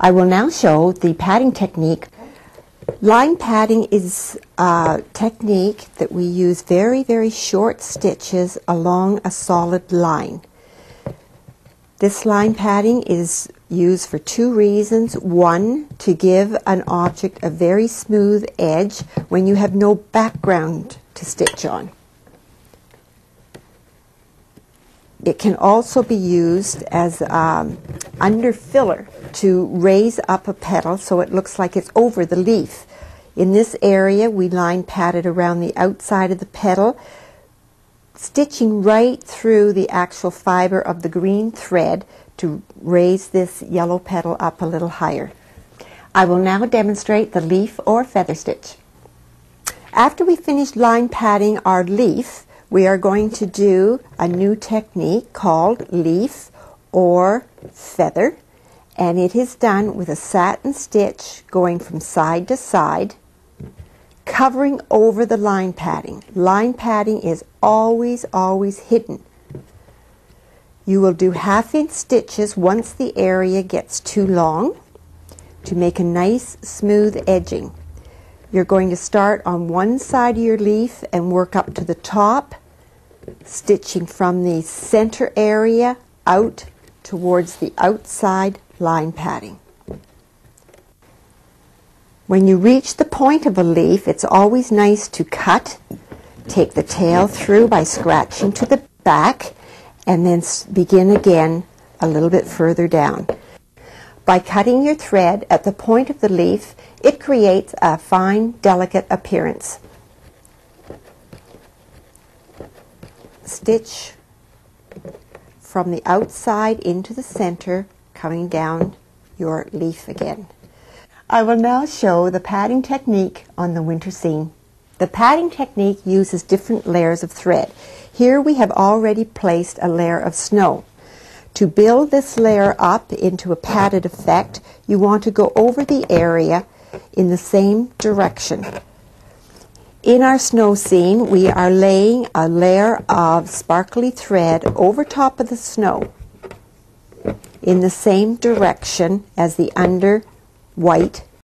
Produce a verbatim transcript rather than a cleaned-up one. I will now show the padding technique. Line padding is a technique that we use very, very short stitches along a solid line. This line padding is used for two reasons. One, to give an object a very smooth edge when you have no background to stitch on. It can also be used as um, under filler to raise up a petal so it looks like it's over the leaf. In this area we line padded around the outside of the petal, stitching right through the actual fiber of the green thread to raise this yellow petal up a little higher. I will now demonstrate the leaf or feather stitch. After we finish line padding our leaf, we are going to do a new technique called leaf or feather, and it is done with a satin stitch going from side to side, covering over the line padding. Line padding is always, always hidden. You will do half inch stitches once the area gets too long to make a nice smooth edging. You're going to start on one side of your leaf and work up to the top, stitching from the center area out towards the outside line padding. When you reach the point of a leaf, it's always nice to cut. Take the tail through by scratching to the back and then begin again a little bit further down. By cutting your thread at the point of the leaf, it creates a fine, delicate appearance. Stitch from the outside into the center, coming down your leaf again. I will now show the padding technique on the winter scene. The padding technique uses different layers of thread. Here we have already placed a layer of snow. To build this layer up into a padded effect, you want to go over the area in the same direction. In our snow scene, we are laying a layer of sparkly thread over top of the snow in the same direction as the under white